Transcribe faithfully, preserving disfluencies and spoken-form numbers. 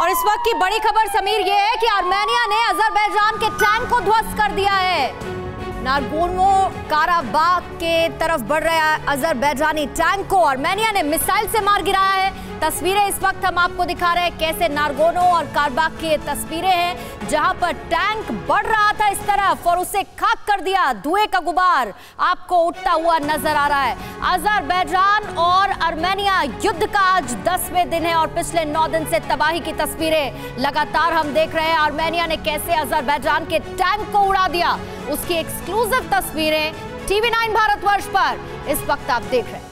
और इस वक्त की बड़ी खबर समीर ये है कि आर्मेनिया ने अजरबैजान के टैंक को ध्वस्त कर दिया है। नागोर्नो-काराबाख के तरफ बढ़ रहा अजरबैजानी टैंक को आर्मेनिया ने मिसाइल से मार गिराया है। तस्वीरें इस वक्त हम आपको दिखा रहे हैं कैसे नागोर्नो और काराबाख की तस्वीरें हैं जहां पर टैंक बढ़ रहा था इस तरफ और उसे खाक कर दिया। धुएं का गुबार आपको उठता हुआ नजर आ रहा है। अजरबैजान और आर्मेनिया युद्ध का आज दसवें दिन है और पिछले नौ दिन से तबाही की तस्वीरें लगातार हम देख रहे हैं। आर्मेनिया ने कैसे अजरबैजान के टैंक को उड़ा दिया, उसकी एक्सक्लूसिव तस्वीरें टीवी नाइन भारतवर्ष पर इस वक्त आप देख रहे हैं।